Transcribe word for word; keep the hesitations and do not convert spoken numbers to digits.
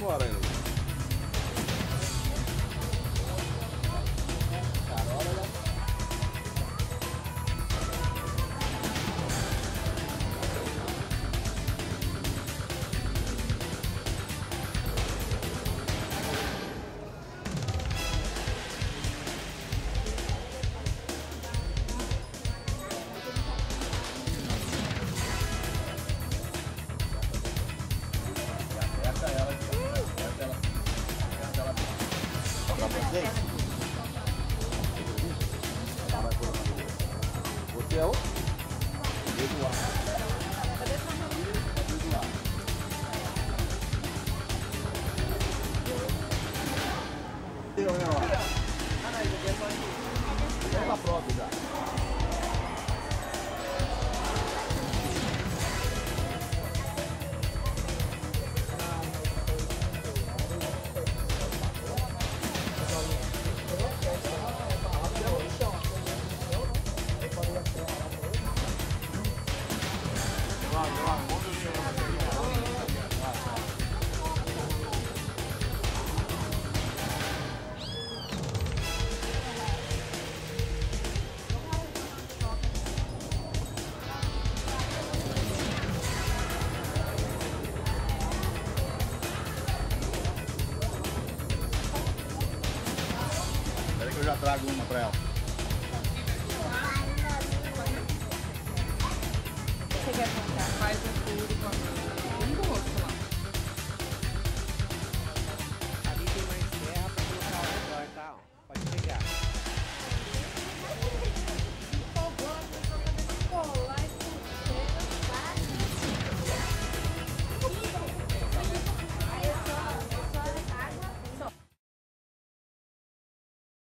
Bora aí. Você é o Eduardo. É uma prova já. Eu já trago uma pra ela. Você quer comprar? Faz um furo com a mão.